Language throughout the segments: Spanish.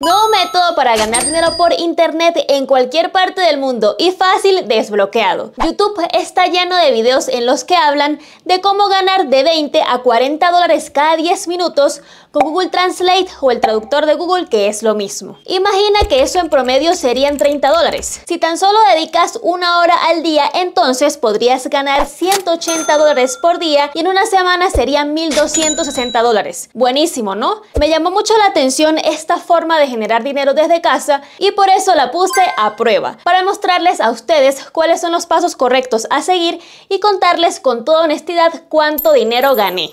Nuevo método para ganar dinero por internet en cualquier parte del mundo y fácil desbloqueado. YouTube está lleno de videos en los que hablan de cómo ganar de 20 a 40 dólares cada 10 minutos con Google Translate o el traductor de Google, que es lo mismo. Imagina que eso en promedio serían 30 dólares. Si tan solo dedicas una hora al día, entonces podrías ganar 180 dólares por día y en una semana serían 1260 dólares. Buenísimo, ¿no? Me llamó mucho la atención esta forma de generar dinero desde casa y por eso la puse a prueba, para mostrarles a ustedes cuáles son los pasos correctos a seguir y contarles con toda honestidad cuánto dinero gané.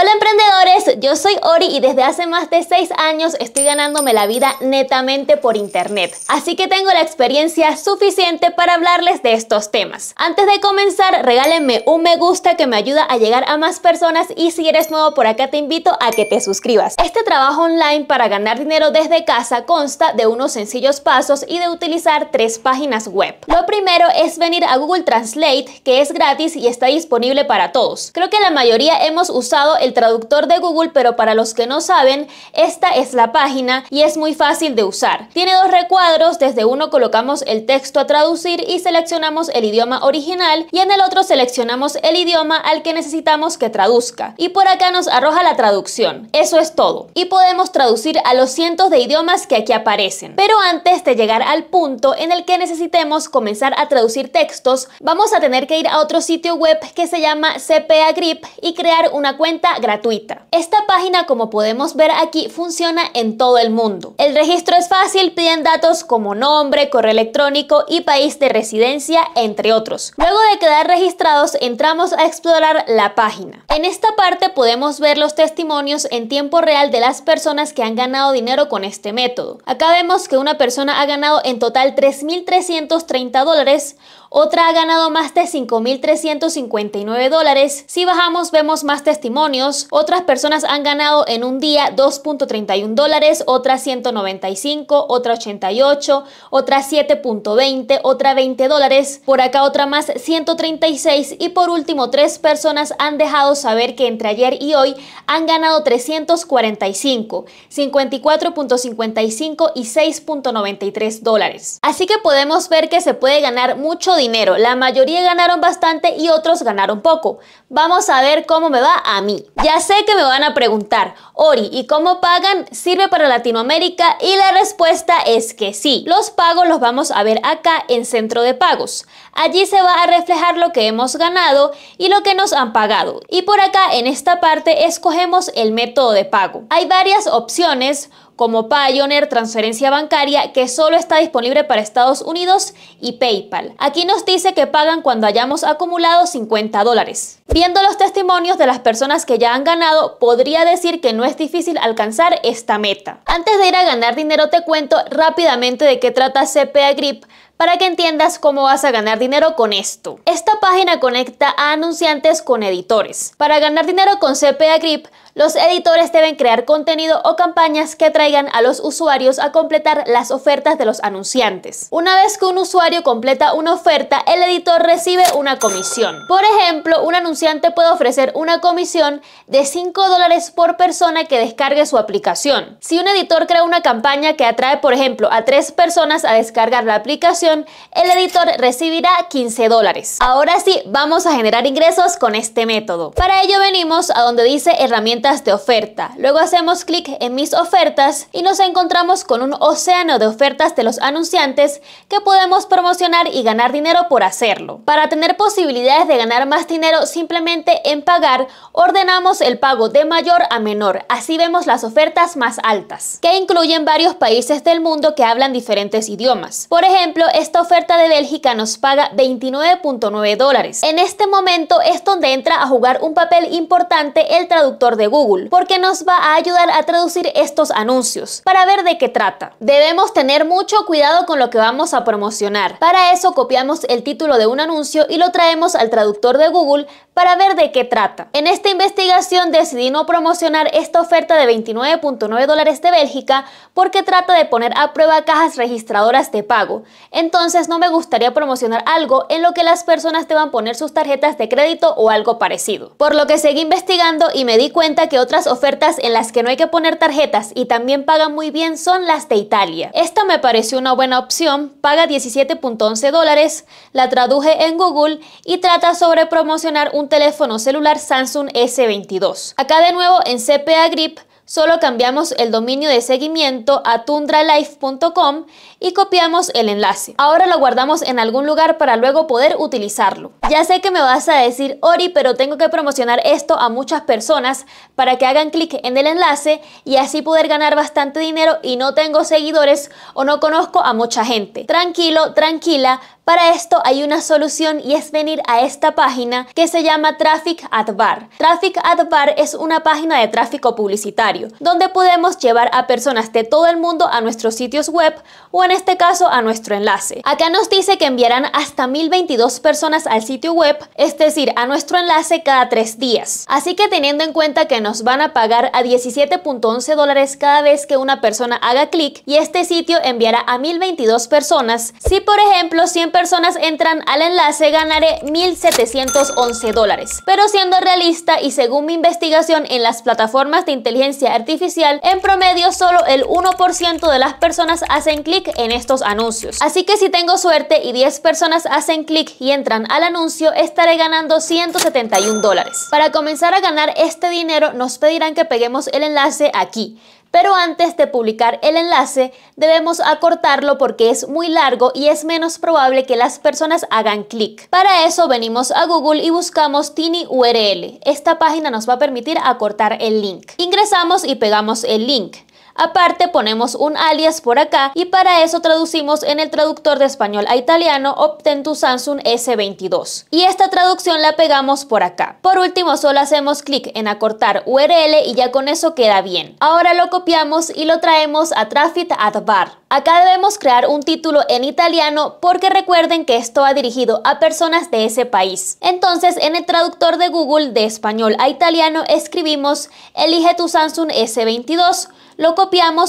Hola emprendedores, yo soy Ori y desde hace más de 6 años estoy ganándome la vida netamente por internet, así que tengo la experiencia suficiente para hablarles de estos temas. Antes de comenzar, regálenme un me gusta que me ayuda a llegar a más personas y si eres nuevo por acá te invito a que te suscribas. Este trabajo online para ganar dinero desde casa consta de unos sencillos pasos y de utilizar 3 páginas web. Lo primero es venir a Google Translate, que es gratis y está disponible para todos. Creo que la mayoría hemos usado el traductor de Google, pero para los que no saben, esta es la página y es muy fácil de usar. Tiene 2 recuadros, desde uno colocamos el texto a traducir y seleccionamos el idioma original y en el otro seleccionamos el idioma al que necesitamos que traduzca. Y por acá nos arroja la traducción. Eso es todo. Y podemos traducir a los cientos de idiomas que aquí aparecen. Pero antes de llegar al punto en el que necesitemos comenzar a traducir textos, vamos a tener que ir a otro sitio web que se llama CPAGrip y crear una cuenta gratuita. Esta página, como podemos ver aquí, funciona en todo el mundo. El registro es fácil, piden datos como nombre, correo electrónico y país de residencia, entre otros. Luego de quedar registrados, entramos a explorar la página. En esta parte podemos ver los testimonios en tiempo real de las personas que han ganado dinero con este método. Acá vemos que una persona ha ganado en total 3.330 dólares, otra ha ganado más de 5.359 dólares. Si bajamos vemos más testimonios. Otras personas han ganado en un día 2.31 dólares, otras 195, otra 88, otra 7.20, otra 20 dólares. Por acá otra más 136 y por último 3 personas han dejado saber que entre ayer y hoy han ganado 345, 54.55 y 6.93 dólares. Así que podemos ver que se puede ganar mucho dinero. La mayoría ganaron bastante y otros ganaron poco. Vamos a ver cómo me va a mí. Ya sé que me van a preguntar, Ori, ¿y cómo pagan? ¿Sirve para Latinoamérica? Y la respuesta es que sí. Los pagos los vamos a ver acá en Centro de Pagos. Allí se va a reflejar lo que hemos ganado y lo que nos han pagado. Y por acá en esta parte escogemos el método de pago. Hay varias opciones, como Payoneer, transferencia bancaria, que solo está disponible para Estados Unidos, y PayPal. Aquí nos dice que pagan cuando hayamos acumulado 50 dólares. Viendo los testimonios de las personas que ya han ganado, podría decir que no es difícil alcanzar esta meta. Antes de ir a ganar dinero, te cuento rápidamente de qué trata CPAGrip, para que entiendas cómo vas a ganar dinero con esto. Esta página conecta a anunciantes con editores. Para ganar dinero con CPAGrip, los editores deben crear contenido o campañas que traigan a los usuarios a completar las ofertas de los anunciantes. Una vez que un usuario completa una oferta, el editor recibe una comisión. Por ejemplo, un anunciante puede ofrecer una comisión de 5 dólares por persona que descargue su aplicación. Si un editor crea una campaña que atrae, por ejemplo, a 3 personas a descargar la aplicación, el editor recibirá 15 dólares. Ahora sí, vamos a generar ingresos con este método. Para ello venimos a donde dice herramientas de oferta. Luego hacemos clic en mis ofertas y nos encontramos con un océano de ofertas de los anunciantes que podemos promocionar y ganar dinero por hacerlo. Para tener posibilidades de ganar más dinero simplemente en pagar, ordenamos el pago de mayor a menor. Así vemos las ofertas más altas, que incluyen varios países del mundo que hablan diferentes idiomas. Por ejemplo, esta oferta de Bélgica nos paga 29.9 dólares. En este momento es donde entra a jugar un papel importante el traductor de Google, porque nos va a ayudar a traducir estos anuncios. Para ver de qué trata, debemos tener mucho cuidado con lo que vamos a promocionar. Para eso copiamos el título de un anuncio y lo traemos al traductor de Google para ver de qué trata. En esta investigación decidí no promocionar esta oferta de 29.9 dólares de Bélgica porque trata de poner a prueba cajas registradoras de pago. En Entonces no me gustaría promocionar algo en lo que las personas deban poner sus tarjetas de crédito o algo parecido. Por lo que seguí investigando y me di cuenta que otras ofertas en las que no hay que poner tarjetas y también pagan muy bien son las de Italia. Esta me pareció una buena opción, paga $17.11, la traduje en Google y trata sobre promocionar un teléfono celular Samsung S22. Acá de nuevo en CPAGrip solo cambiamos el dominio de seguimiento a tundralife.com y copiamos el enlace. Ahora lo guardamos en algún lugar para luego poder utilizarlo. Ya sé que me vas a decir, Ori, pero tengo que promocionar esto a muchas personas para que hagan clic en el enlace y así poder ganar bastante dinero y no tengo seguidores o no conozco a mucha gente. Tranquilo, tranquila. Para esto hay una solución y es venir a esta página que se llama Traffic Ad Bar. Traffic Ad Bar es una página de tráfico publicitario donde podemos llevar a personas de todo el mundo a nuestros sitios web o en este caso a nuestro enlace. Acá nos dice que enviarán hasta 1022 personas al sitio web, es decir, a nuestro enlace cada 3 días. Así que teniendo en cuenta que nos van a pagar a $17.11 cada vez que una persona haga clic y este sitio enviará a 1022 personas, si por ejemplo siempre personas entran al enlace ganaré $1.711, pero siendo realista y según mi investigación en las plataformas de inteligencia artificial, en promedio solo el 1% de las personas hacen clic en estos anuncios, así que si tengo suerte y 10 personas hacen clic y entran al anuncio estaré ganando $171. Para comenzar a ganar este dinero nos pedirán que peguemos el enlace aquí. Pero antes de publicar el enlace debemos acortarlo porque es muy largo y es menos probable que las personas hagan clic. Para eso venimos a Google y buscamos TinyURL. Esta página nos va a permitir acortar el link. Ingresamos y pegamos el link. Aparte ponemos un alias por acá y para eso traducimos en el traductor de español a italiano Obtén tu Samsung S22 y esta traducción la pegamos por acá. Por último solo hacemos clic en acortar URL y ya con eso queda bien. Ahora lo copiamos y lo traemos a Traffic Ad Bar. Acá debemos crear un título en italiano porque recuerden que esto va dirigido a personas de ese país. Entonces en el traductor de Google de español a italiano escribimos Elige tu Samsung S22, lo copiamos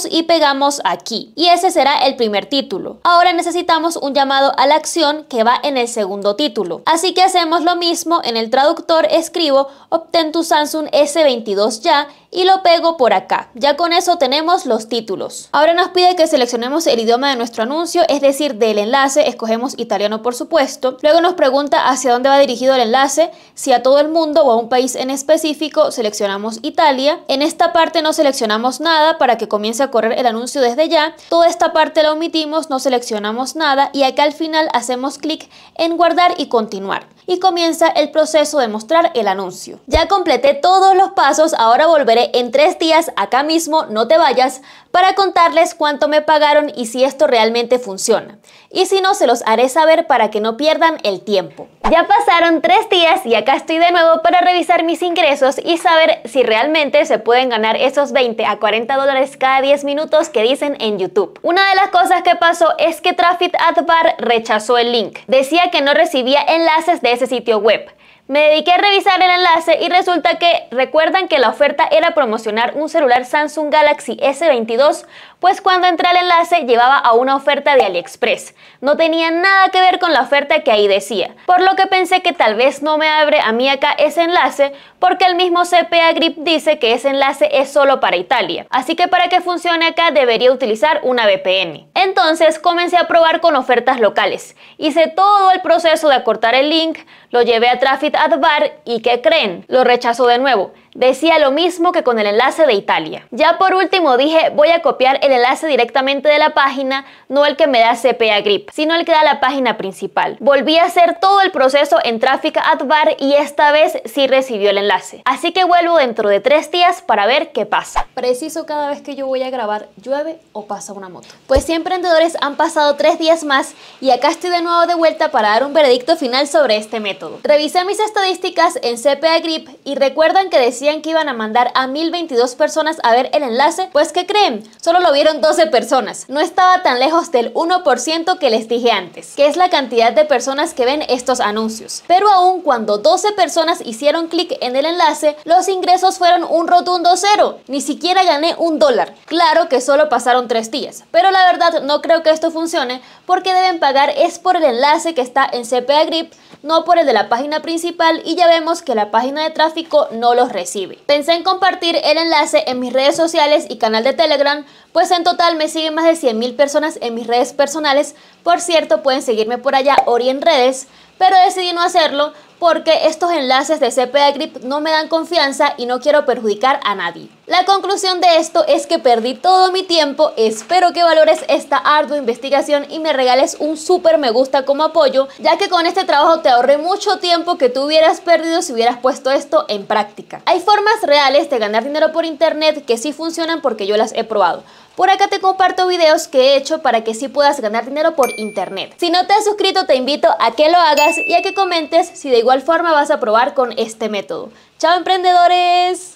y pegamos aquí y ese será el primer título. Ahora necesitamos un llamado a la acción que va en el segundo título, así que hacemos lo mismo. En el traductor escribo Obtén tu Samsung S22 ya y lo pego por acá. Ya con eso tenemos los títulos. Ahora nos pide que seleccionemos el idioma de nuestro anuncio, es decir, del enlace. Escogemos italiano por supuesto. Luego nos pregunta hacia dónde va dirigido el enlace, si a todo el mundo o a un país en específico. Seleccionamos Italia. En esta parte no seleccionamos nada para que comience a correr el anuncio desde ya. Toda esta parte la omitimos, no seleccionamos nada y acá al final hacemos clic en guardar y continuar. Y comienza el proceso de mostrar el anuncio. Ya completé todos los pasos, ahora volveré en 3 días acá mismo, no te vayas, para contarles cuánto me pagaron y si esto realmente funciona. Y si no, se los haré saber para que no pierdan el tiempo. Ya pasaron 3 días y acá estoy de nuevo para revisar mis ingresos y saber si realmente se pueden ganar esos $20 a $40 cada 10 minutos que dicen en YouTube. Una de las cosas que pasó es que Traffic Ad Bar rechazó el link. Decía que no recibía enlaces de ese sitio web. Me dediqué a revisar el enlace y resulta que, ¿recuerdan que la oferta era promocionar un celular Samsung Galaxy S22? Pues cuando entré al enlace llevaba a una oferta de AliExpress. No tenía nada que ver con la oferta que ahí decía, por lo que pensé que tal vez no me abre a mí acá ese enlace porque el mismo CPAGrip dice que ese enlace es solo para Italia. Así que para que funcione acá debería utilizar una VPN. Entonces comencé a probar con ofertas locales. Hice todo el proceso de acortar el link, lo llevé a Traffic Ad Bar y ¿qué creen? Lo rechazó de nuevo. Decía lo mismo que con el enlace de Italia. Ya por último dije, voy a copiar el enlace directamente de la página, no el que me da CPAGrip, sino el que da la página principal. Volví a hacer todo el proceso en Traffic Ad Bar y esta vez sí recibió el enlace. Así que vuelvo dentro de 3 días para ver qué pasa. Preciso cada vez que yo voy a grabar, llueve o pasa una moto. Pues sí, emprendedores, han pasado 3 días más y acá estoy de nuevo de vuelta para dar un veredicto final sobre este método. Revisé mis estadísticas en CPAGrip y recuerdan que decía decían que iban a mandar a 1022 personas a ver el enlace, pues ¿qué creen? Solo lo vieron 12 personas. No estaba tan lejos del 1% que les dije antes, que es la cantidad de personas que ven estos anuncios. Pero aún cuando 12 personas hicieron clic en el enlace, los ingresos fueron un rotundo cero. Ni siquiera gané $1. Claro que solo pasaron 3 días, pero la verdad no creo que esto funcione porque deben pagar es por el enlace que está en CPAGrip, no por el de la página principal, y ya vemos que la página de tráfico no los recibe. Pensé en compartir el enlace en mis redes sociales y canal de Telegram, pues en total me siguen más de 100.000 personas en mis redes personales. Por cierto, pueden seguirme por allá, Ori en redes, pero decidí no hacerlo porque estos enlaces de CPAGrip no me dan confianza y no quiero perjudicar a nadie. La conclusión de esto es que perdí todo mi tiempo. Espero que valores esta ardua investigación y me regales un súper me gusta como apoyo, ya que con este trabajo te ahorré mucho tiempo que tú hubieras perdido si hubieras puesto esto en práctica. Hay formas reales de ganar dinero por internet que sí funcionan porque yo las he probado. Por acá te comparto videos que he hecho para que sí puedas ganar dinero por internet. Si no te has suscrito, te invito a que lo hagas y a que comentes si de igual forma vas a probar con este método. ¡Chao, emprendedores!